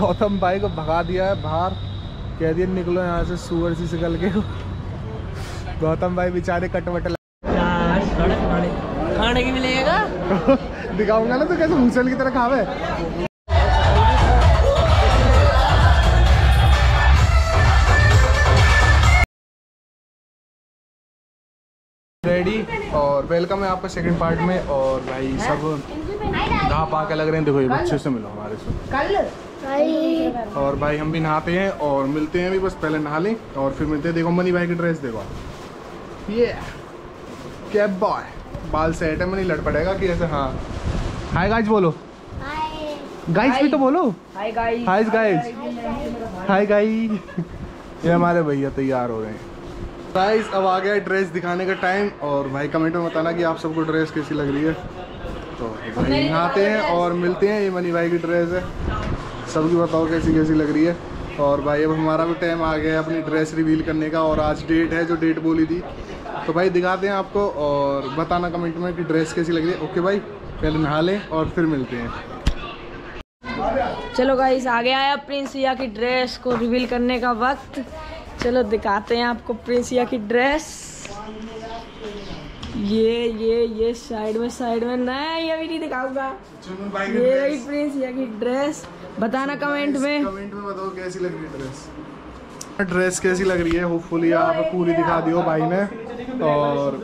गौतम भाई को भगा दिया है बाहर, कह दिया निकलो यहाँ से सुअर सी निकल के। गौतम भाई बेचारे कटवट खाने की मिलेगा। दिखाऊंगा ना तो कैसे मूसल की तरह खावे। रेडी और वेलकम है आपका सेकंड पार्ट में। और भाई सब नहा पा के लग रहे हैं, देखो ये बच्चे से मिलो हमारे से। और भाई हम भी नहाते हैं और मिलते हैं भी, बस पहले नहा लें और फिर मिलते हैं। देखो मनी भाई की ड्रेस देखो, ये कैप बॉय बाल सेट है। मनी लड़ पड़ेगा कि ऐसे। हाँ हाय गाइस बोलो, गाइस भी तो बोलो, hi guys, hi guys, hi guys. ये हमारे भैया तैयार हो रहे हैं गाइस। अब आ गया ड्रेस दिखाने का टाइम। और भाई कमेंट में बताना कि आप सबको ड्रेस कैसी लग रही है। तो भाई नहाते हैं और मिलते हैं। ये मनी भाई की ड्रेस है, सबकी बताओ कैसी कैसी लग रही है। और भाई अब हमारा भी टाइम आ गया है अपनी ड्रेस रिवील करने का। और आज डेट है, जो डेट बोली थी, तो भाई दिखाते हैं आपको। और बताना कमेंट में कि ड्रेस कैसी लग रही है। ओके भाई पहले नहा लें और फिर मिलते हैं। चलो गाइस आ गया है प्रिंसिया की ड्रेस को रिवील करने का वक्त। चलो दिखाते हैं आपको प्रिंसिया की ड्रेस। ये साइड में नया, ये भी नहीं दिखाऊंगा। ये रही प्रिंसिया की ड्रेस। बताना कमेंट में बताओ कैसी लग रही है ड्रेस कैसी लग रही है। होपफुली आप पूरी दिखा दियो भाई ने। और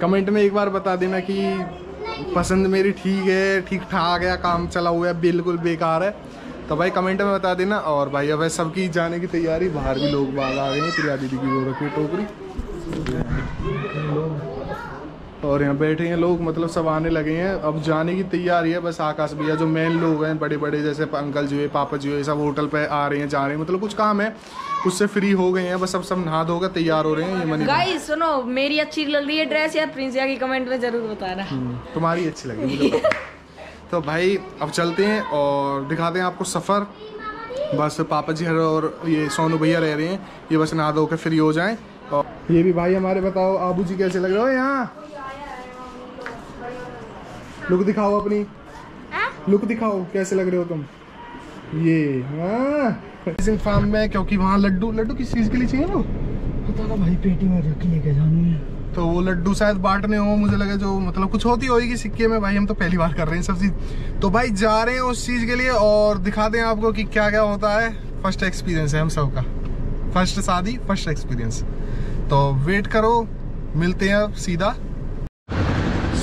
कमेंट में एक बार बता देना कि पसंद मेरी ठीक है, ठीक ठाक है, काम चला हुआ है, बिल्कुल बेकार है। तो भाई कमेंट में बता देना। और भाई अब सबकी जाने की तैयारी, बाहर भी लोग बाहर आ गए हैं। प्रिया दीदी की वो रखी टोकरी और यहाँ बैठे हैं लोग, मतलब सब आने लगे हैं, अब जाने की तैयारी है। बस आकाश भैया जो मेन लोग हैं बड़े बड़े, जैसे अंकल जी है, पापा जी है, सब होटल पे आ रहे हैं, जा रहे हैं, मतलब कुछ काम है उससे फ्री हो गए हैं। बस सब नहा धोकर तैयार हो रहे हैं। गाइस सुनो, मेरी अच्छी लग रही है ड्रेस या प्रिंसिया की, कमेंट में जरूर बताना। तुम्हारी अच्छी लग रही है। तो भाई अब चलते हैं और दिखाते हैं आपको सफ़र। बस पापा जी और ये सोनू भैया रह रहे हैं, ये बस नहा धो के फ्री हो जाएँ। और ये भी भाई हमारे, बताओ आबू जी कैसे लग रहे हो यहाँ। लुक दिखाओ अपनी, लुक दिखाओ कैसे लग रहे हो तुम। ये फार्म में, क्योंकि वहाँ लड्डू, लड्डू किस चीज के लिए चाहिए वो पता ना भाई, पेटी में रख लेके जाने हैं। तो वो लड्डू शायद बांटने हो, मुझे लगा जो मतलब कुछ होती होगी सिक्के में। भाई हम तो पहली बार कर रहे हैं सब चीज। तो भाई जा रहे हैं उस चीज के लिए और दिखाते हैं आपको कि क्या क्या होता है। फर्स्ट एक्सपीरियंस है हम सबका, फर्स्ट शादी, फर्स्ट एक्सपीरियंस। तो वेट करो, मिलते हैं अब सीधा।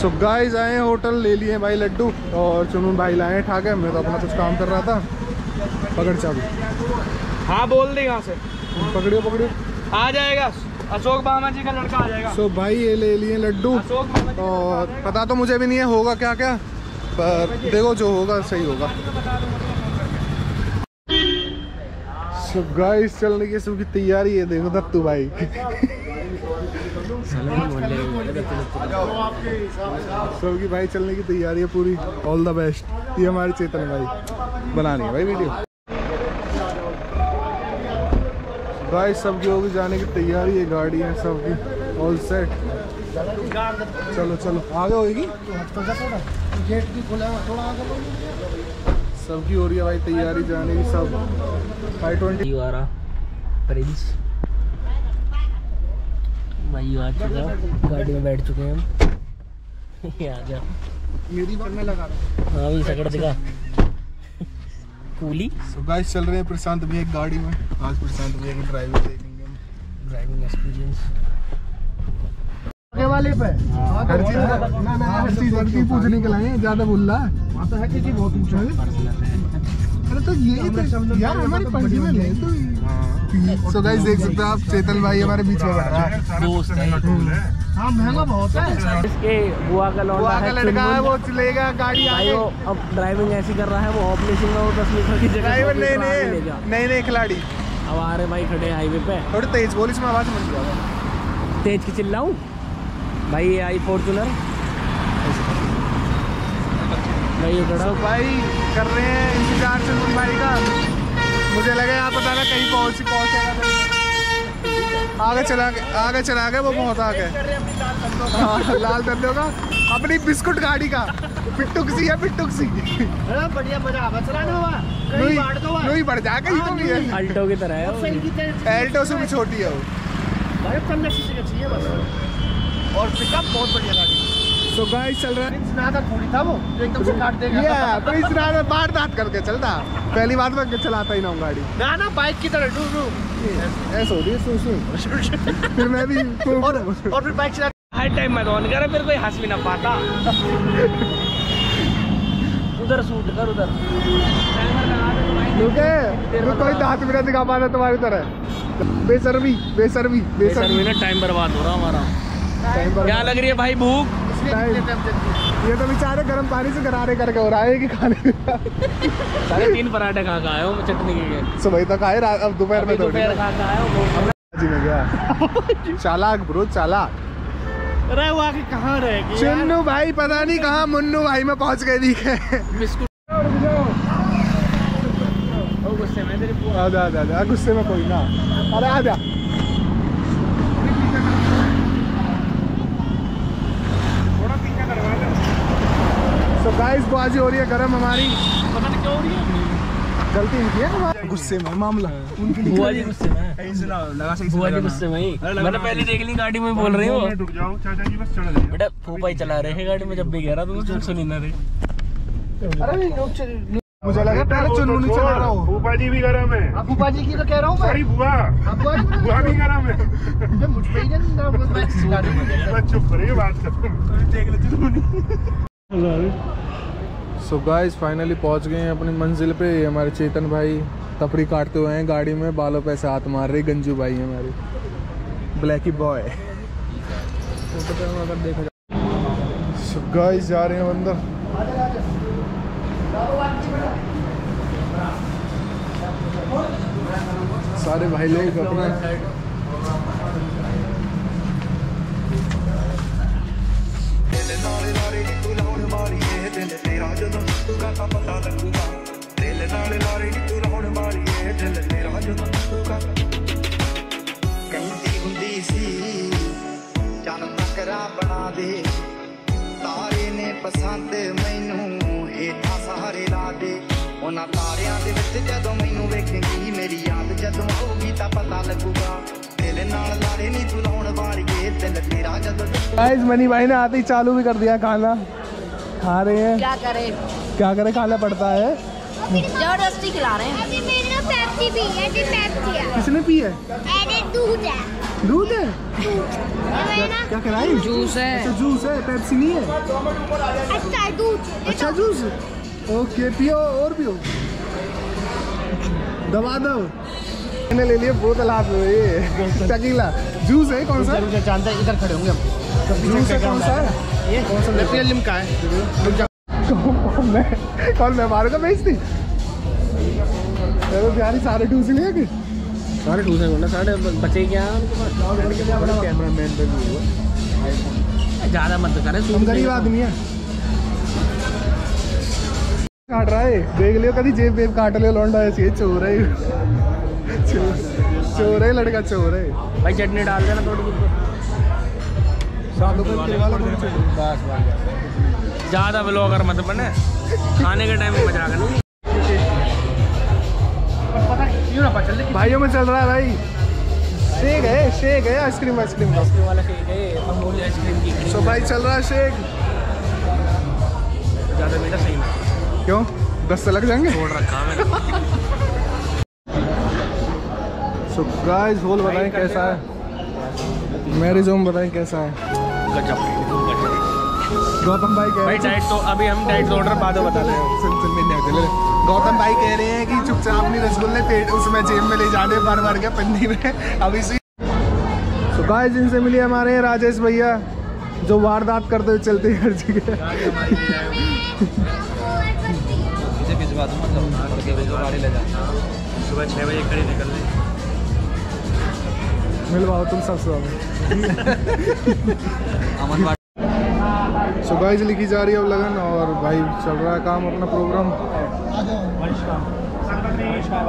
सो गाइस आए होटल, ले लिए भाई लड्डू और चुनून भाई लाए ठाके। मैं तो अपना कुछ काम कर रहा था। पकड़ चाबू, हाँ बोल दे यहाँ से, पकड़ियो पकड़ियो, आ जाएगा अशोक मामा जी का लड़का आ जाएगा। सो भाई ये ले लिए लड्डू और पता तो मुझे भी नहीं है होगा क्या क्या, पर देखो जो होगा सही होगा। सो गाइस चलने की सबकी तैयारी है। देखो दत्तू भाई सबकी भाई चलने की तैयारी है पूरी। All the best. ये हमारे चेतन भाई बनानी है भाई वीडियो। भाई सबकी होगी जाने की तैयारी है, गाड़ी है सबकी ऑल सेट। चलो चलो आगे होगी, सबकी हो रही है भाई तैयारी जाने की। सब 520 प्रिंस भाई आ चुका, गाड़ी में बैठ चुके हैं हम। ये आ गया मेरी करने लगा, हाँ भी सकड़ दिखा कूली। सो गाइस चल रहे हैं प्रशांत भैया एक गाड़ी में। आज प्रशांत भैया की ड्राइविंग देखेंगे हम, ड्राइविंग एक्सपीरियंस आगे वाले पे। हर चीज ना ना, हर चीज की पूछने के लिए ज्यादा बोल रहा है। बात है कि जी बहुत ऊंचा है। अरे तो यही यार हमारी पर्सनल है तो। सो गाइस देख सकते हैं आप, चेतन भाई हमारे बीच में बैठा है, दोस्त है। हाँ महंगा बहुत है, इसके बुआ का लौंडा है, लड़का है, वो चलेगा गाड़ी आगे। अब ड्राइविंग ऐसी कर रहा है वो, ऑफ लेसिंग में वो 10 मीटर की जगह नहीं खिलाड़ी। अब आ रहे भाई खड़े हाईवे पे, थोड़ी तेज बोल, इसमें आवाज़ बन जाएगा, तेज की चिल्लाऊं भाई। ये आई फॉर्चुनर भाई, ये खड़ा भाई कर रहे हैं इंतजार से भाई का। मुझे लगा यहाँ पता ना कहीं पहुँचेगा, आगे चला गया वो, बहुत आगे लाल दंडों का अपनी बिस्कुट गाड़ी का पिट्टुक्सी है, पिट्टुक्सी बढ़िया मजा आवा चलाने में, कहीं बाढ़ तो नहीं बढ़ जा, कहीं तो नहीं है, अल्टो की तरह है, अल्टो से भी छोटी है वो भाई, कम सीसी का चाहिए बस। और पिकअप बहुत बढ़िया गाड़ी। सो गाइस चल रहा है, इतना थोड़ी था वो एकदम से काट देगा, ये पर इतना बाढ़ दांत करके चलता, पहली बार मैं चलाता ही ना हूं गाड़ी, ना ना बाइक की तरह टू ऐसे हो रही है। फिर मैं भी और फिर बाइक चला हर टाइम मैं ऑन कर, फिर कोई हंस भी ना पाता। उधर सूट कर, उधर टाइमर लगा दे भाई, तो कोई दांत भी ना दिखा पाता तुम्हारी तरह। बेशर्मी बेशर्मी बेशर्मी ना, टाइम बर्बाद हो रहा हमारा। क्या लग रही है भाई भूख? ये तो बेचारे गर्म पानी से गरारे करके हो रहा है कि खाने 3 पराठे खा के आए हो चटनी के, सुबह तक आए, अब दोपहर में दोपहर खा के आए हो। चालाक ब्रो चालाक, अरे वो आगे कहाँ रहेगी चुन्नू भाई, पता नहीं कहाँ मुन्नू भाई में पहुँच गए। दिखे गुस्से में तेरी पूरा, आजा आजा गुस्से में कोई ना, अरे आजा। थोड़ा पीछा करवा ले। सो गाइस बाजी हो रही है गरम हमारी, पता नहीं क्यों हो रही है, गलती इनकी है हमारी, गुस्से में मामला उनकी, बुआ जी गुस्से में, लगा सही से वही। मैंने पहली देख ली गाड़ी में, बोल रही हो बेटा फूफा ही चला रहे हैं गाड़ी में, जब भी कह रहा तो मुझे सुनी ना रही। मुझे लगा पहले चुन्नू नहीं चला रहा हो। फूफा जी भी गरम है, फूफा जी की तो कह रहा हूँ, सॉरी बुआ, बुआ भी गरम है, मुझ पे ही ना चुप रही बात कर। सो गाइस फाइनली पहुंच गए हैं अपनी मंजिल पे। ये हमारे चेतन भाई तफरी काटते हुए हैं गाड़ी में, बालों पे से हाथ मार रहे, गंजू भाई है हमारे, ब्लैकी बॉय। सो गाइस जा रहे हैं अंदर, सारे भाई लोग अपना गाइस मनी भाई ने आते ही चालू भी कर दिया खाना, खा रहे हैं, क्या करे खाना पड़ता है, जबरदस्ती खिला रहे हैं। अभी मेरे ना पेप्सी पी है, जी पेप्सी है, किसने पी है? अरे दूध है क्या खिलाई? जूस है, पेप्सी नहीं है, अच्छा दूध, अच्छा जूस, ओके पियो और पियो, दबा दो। मैंने ले लिए बोतल हाथ में, ये टकीला जूस है, कौन सा जानते हैं, इधर खड़े होंगे हम, जूस है कौन सा है, ये कौन सा नेपियर लिम का है, कौन मैं मारूंगा बेइज्जती, चलो प्यारी सारे टूस ले बोलना, सारे बचे क्या कैमरा मैन पे भी हुआ, ज़्यादा मत करे, तुम गरीब आदमी है, काट रहा है, देख लियो कभी जेब वेब काट लियो, लौंडा ऐसी चोर है, चोर है लड़का, चोर है भाई। चटनी डाल देना थोड़ी, ज़्यादा ब्लॉगर मत बने, खाने के टाइम में मजा आएगा नहीं, पता क्यों ना पता चल, भाइयों में चल रहा है भाई, शेक है आइसक्रीम वाला शेक है, अमूल आइसक्रीम की। सो भाई चल रहा है शेक, ज़्यादा मीठा सही नहीं, क्यों 10 से लग जाएंगे, छोड़ रखा मैंने। सो गाइस होल बताएं कैसा है, मैरिज होम बताएं कैसा है, गजब। गौतम भाई कह रहे हैं डाइट, तो अभी हम डाइट का ऑर्डर बाद में बता रहे हैं। सुन में नहीं चले। गौतम भाई कह रहे हैं कि चुपचाप अपनी रसगुल्ले पेट उसमें जेब में ले जाने भर भर के पन्नी में। अभी सो गाइस इनसे मिले हमारे राजेश भैया जो वारदात करते हुए चलते हर जगह। सुबह 6 बजे खड़ी निकल रही मिलवाओ तुम सब सुबह। सो गाइस लिखी जा रही है अब लगन और भाई चल रहा है काम अपना प्रोग्राम।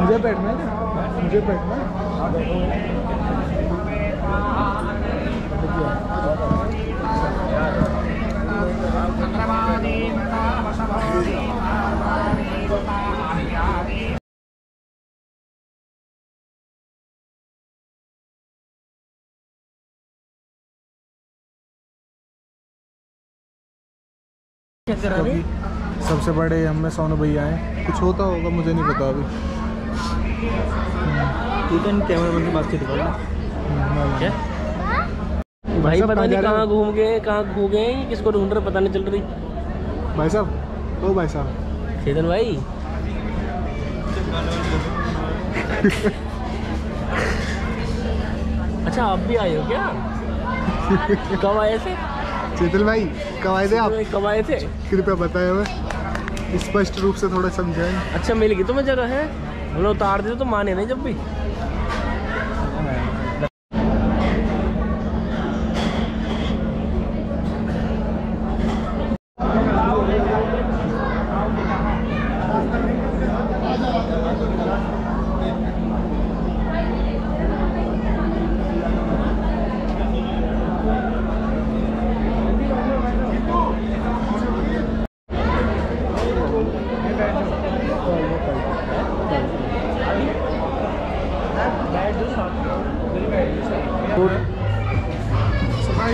मुझे बैठना है, मुझे बैठना है। सबसे बड़े हम में सोनू भैया हैं, कुछ होता होगा मुझे नहीं पता अभी। भाई पता नहीं कहाँ घूम गए किसको ढूंढ रहे पता नहीं चल रही। भाई साहब ओ भाई साहब चेतन भाई अच्छा आप भी आए हो क्या? कब आए थे चेतन भाई? कब आए थे आप? कब आए थे कृपया बताएं हमें स्पष्ट रूप से, थोड़ा समझाएं। अच्छा मिलेगी तुम्हें जगह है, हम लोग उतार दे तो माने नहीं जब भी।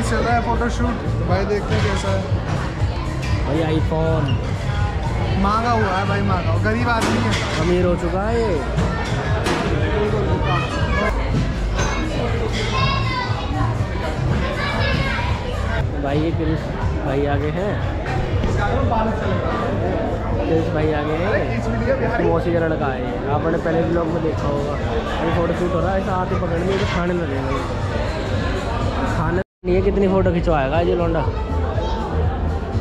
चल रहा है फोटोशूट, भाई देखते हैं कैसा है। भाई आईफोन मांगा हुआ है, भाई मांगा हुआ, गरीब आदमी है, अमीर हो चुका है ये। भाई ये क्रिश भाई आगे हैं, क्रिश भाई आगे हैं, मौसी का लड़का है। आपने पहले ब्लॉग में देखा होगा ये फोटोशूट हो रहा है, ऐसा हाथ पकड़ लिए तो खाने लगेगा। खाने ये कितनी फोटो खिंचवाएगा ये लौंडा,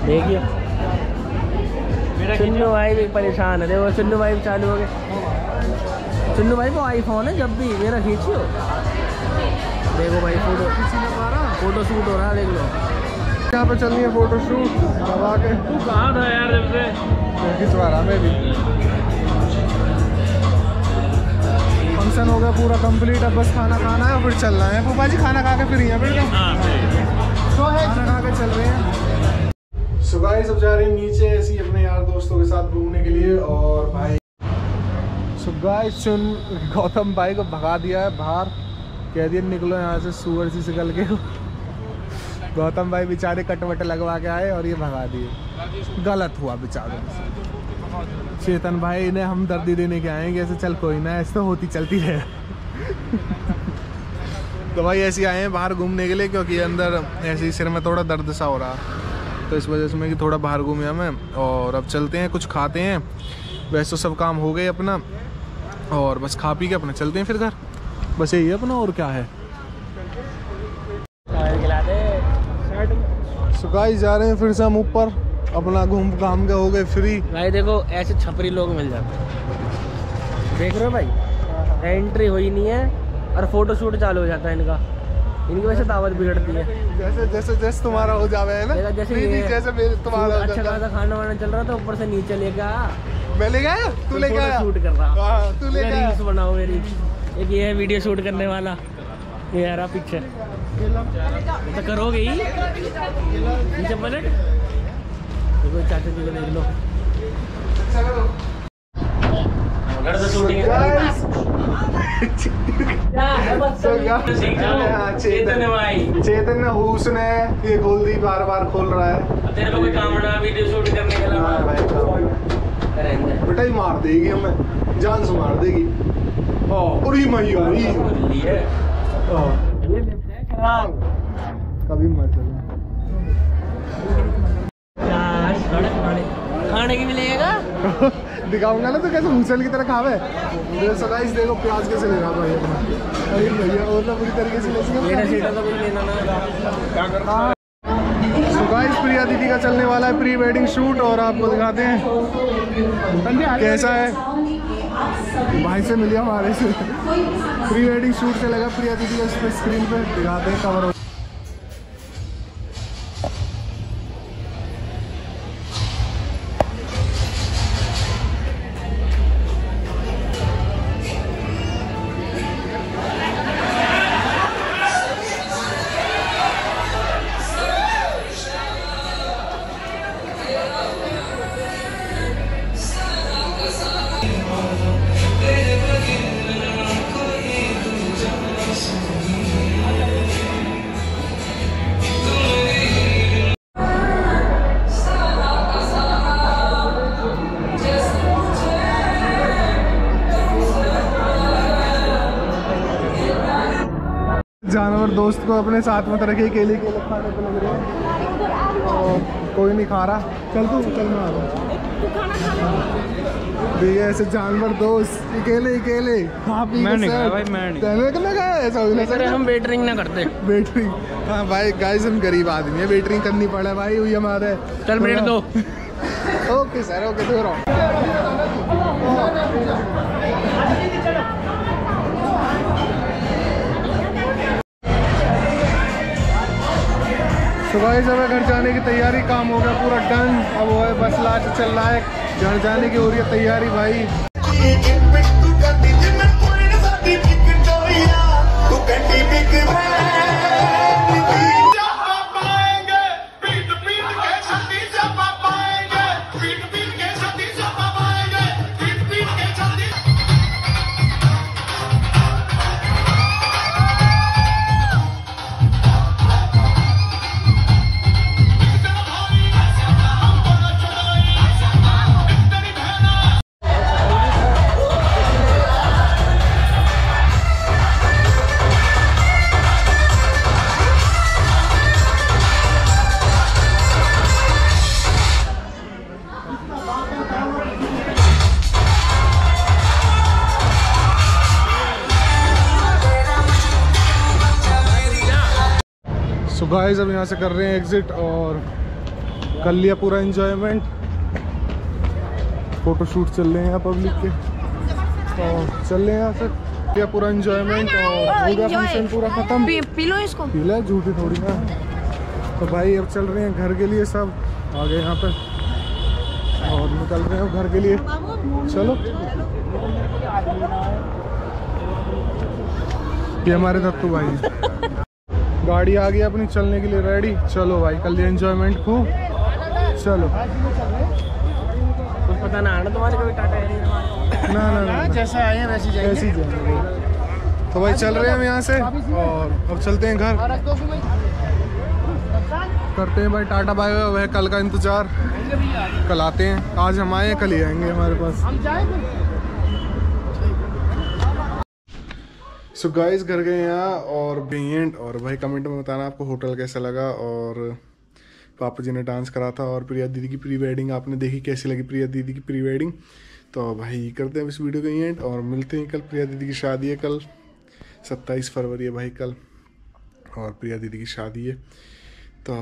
देखिए चुन्नू भाई भी परेशान है। देखो चुन्नू भाई चालू हो गए, चुन्नू भाई को आईफोन है जब भी, मेरा खींचियो। देखो भाई फोटो शूट हो रहा है, देख लो यहाँ पे चल रही है फोटो शूट। तू कहाँ था यार जब से? खिंचवा रहा मैं भी। फंक्शन हो गया पूरा कंप्लीट, अब बस खाना खाना है और फिर चलना है। फूफा जी खाना खा के फिर यहाँ खा के चल रहे हैं। सुबह सब जा रहे हैं नीचे ऐसे ही अपने यार दोस्तों के साथ घूमने के लिए। और भाई सुबह सुन गौतम भाई को भगा दिया है बाहर, कह दिया निकलो यहाँ से सूअर सी निकल के। गौतम भाई बेचारे कटवट लगवा के आए और ये भगा दिए, गलत हुआ बेचारे। चेतन भाई ने हम दर्दी देने के आएंगे ऐसे, चल कोई ना ऐसे तो होती चलती है। तो भाई ऐसे आए हैं बाहर घूमने के लिए क्योंकि अंदर ऐसे ही सिर में थोड़ा दर्द सा हो रहा, तो इस वजह से मैं कि थोड़ा बाहर घूमे हमें। और अब चलते हैं कुछ खाते हैं, वैसे तो सब काम हो गए अपना और बस खा पी के अपना चलते हैं फिर घर, बस यही है अपना और क्या है। सो गाइस जा रहे हैं फिर से हम ऊपर, अपना घूम घाम के हो गए फ्री। भाई देखो ऐसे छपरी लोग मिल जाते हैं, देख रहे हो भाई एंट्री हुई नहीं है और फोटो शूट चालू हो जाता है इनका, इनकी वजह से दावत बिगड़ती है। जैसे जैसे जैसे तुम्हारा हो जावे है ना, जैसे मेरे तुम्हारा अच्छा खासा खाना वाना चल रहा था, ऊपर से नीचे लेके आया। मैं लेके आया, तू लेके आया, शूट कर रहा, तू लेके आया, रील्स बनाओ मेरी। एक ये है वीडियो शूट करने वाला, ये हरा पिक्चर तो करोगे ही नीचे पलट। देखो चाचा जी को देख लो, घर से शूटिंग चेतन भाई, चेतन ने हुस ने ये खोल दी, बार खोल रहा है। तेरे को कोई काम ना वीडियो शूट करने के लिए बेटा ही मार देगी हमें, जान से मार देगी। पूरी मयूरी है कभी मर चले। खाने की मिलेगा। दिखाऊंगा ना तो कैसे मूसल की तरह खावे। देखो प्याज कैसे ले रहा भाई भैया, और ना पूरी तरीके से। गाइस प्रिया दीदी का चलने वाला है प्री वेडिंग शूट और आपको दिखाते हैं कैसा है। भाई से मिलिए हमारे से। प्री वेडिंग शूट से लगा प्रिया दीदी का, उस पर स्क्रीन पे दिखाते हैं कवर। जानवर दोस्त को अपने साथ मत रखे, केले केले खाने को लग रहा है, कोई नहीं खा रहा। चल तू, चल मैं आ रहा हूँ। भैया ऐसे जानवर दोस्त अकेले अकेले खा पी के हम वेटरिंग ना करते। वेटरिंग हाँ भाई, गाइस हम गरीब आदमी है, वेटरिंग करनी पड़े भाई, हुई हमारे। चल मिनट दो। ओके सर, ओके दो रहा। तो भाई जब घर जाने की तैयारी, काम हो गया पूरा डन। अब वो है बस लास्ट चल रहा है, घर जाने की हो रही है तैयारी भाई। तो गाइस अब यहाँ से कर रहे हैं एग्जिट और कर लिया पूरा एंजॉयमेंट। फोटोशूट चल रहे हैं यहाँ पब्लिक के, और चल रहे हैं यहाँ से किया पूरा एंजॉयमेंट और हो गया फंक्शन पूरा खत्म। पी लो इसको, पी ले झूठी थोड़ी ना। तो भाई अब चल रहे हैं घर के लिए, सब आ गए यहाँ पर और निकल रहे हैं घर के लिए। चलो ये हमारे दत्तू भाई। गाड़ी आ गई अपनी चलने के लिए रेडी। चलो भाई कल एंजॉयमेंट खूब। चलो कुछ पता ना आना तुम्हारे कभी टाटा ना ना ना जैसे आए हैं वैसे जाएंगे। तो भाई चल रहे हैं हम यहाँ से और अब चलते हैं घर, करते हैं भाई टाटा बाय बाय। कल का इंतजार, कल आते हैं। आज हम आए, कल ही आएंगे हमारे पास। सो गाइस घर गए यहाँ और एंड और भाई कमेंट में बताना आपको होटल कैसा लगा। और पापा जी ने डांस करा था और प्रिया दीदी की प्री वेडिंग आपने देखी, कैसी लगी प्रिया दीदी की प्री वेडिंग। तो भाई करते हैं इस वीडियो का एंड और मिलते हैं कल। प्रिया दीदी की शादी है कल, 27 फरवरी है भाई कल, और प्रिया दीदी की शादी है। तो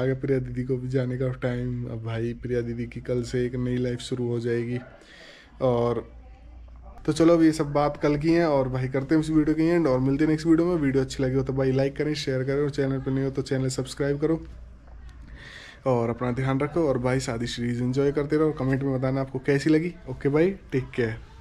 आगे प्रिया दीदी को भी जाने का टाइम। अब भाई प्रिया दीदी की कल से एक नई लाइफ शुरू हो जाएगी। और तो चलो अब ये सब बात कल की है और भाई करते हैं इस वीडियो के एंड और मिलते हैं नेक्स्ट वीडियो में। वीडियो अच्छी लगी हो तो भाई लाइक करें, शेयर करें, और चैनल पर नहीं हो तो चैनल सब्सक्राइब करो और अपना ध्यान रखो। और भाई शादी सीरीज एंजॉय करते रहो। कमेंट में बताना आपको कैसी लगी। ओके भाई, टेक केयर।